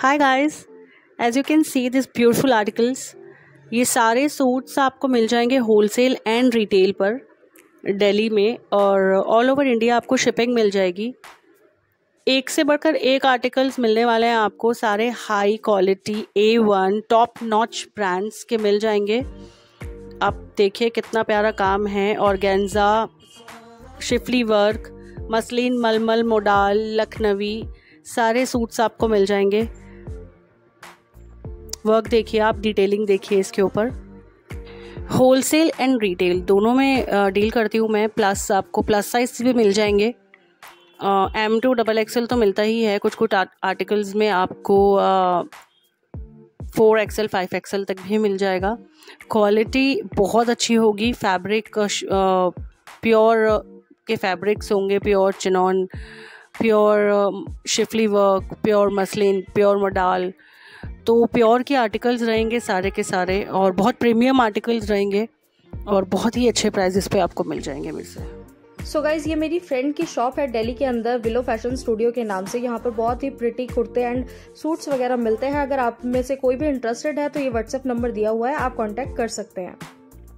Hi guys, as you can see this beautiful articles, ये सारे suits आपको मिल जाएंगे होलसेल एंड रिटेल पर दिल्ली में और ऑल ओवर इंडिया आपको शिपिंग मिल जाएगी। एक से बढ़कर एक आर्टिकल्स मिलने वाले हैं आपको, सारे high quality A1 top notch brands के मिल जाएंगे। आप देखिए कितना प्यारा काम है, ऑर्गेन्जा, शिफली वर्क, मसलिन, मलमल, मोडाल, लखनवी, सारे सूट्स आपको मिल जाएंगे। वर्क देखिए आप, डिटेलिंग देखिए इसके ऊपर। होलसेल एंड रिटेल दोनों में डील करती हूँ मैं, प्लस आपको प्लस साइज भी मिल जाएंगे। M2 XXL तो मिलता ही है, कुछ कुछ आर्टिकल्स में आपको 4XL 5XL तक भी मिल जाएगा। क्वालिटी बहुत अच्छी होगी, फैब्रिक प्योर के फैब्रिक्स होंगे, pure chinon, pure schiffli work, pure muslin, pure modal, तो प्योर के आर्टिकल्स रहेंगे सारे के सारे और बहुत प्रीमियम आर्टिकल्स रहेंगे और बहुत ही अच्छे प्राइसेस पे आपको मिल जाएंगे मेरे से। सो गाइज, ये मेरी फ्रेंड की शॉप है दिल्ली के अंदर, विलो फैशन स्टूडियो के नाम से। यहाँ पर बहुत ही प्रिटी कुर्ते एंड सूट्स वगैरह मिलते हैं। अगर आप में से कोई भी इंटरेस्टेड है तो ये व्हाट्सएप नंबर दिया हुआ है, आप कॉन्टैक्ट कर सकते हैं।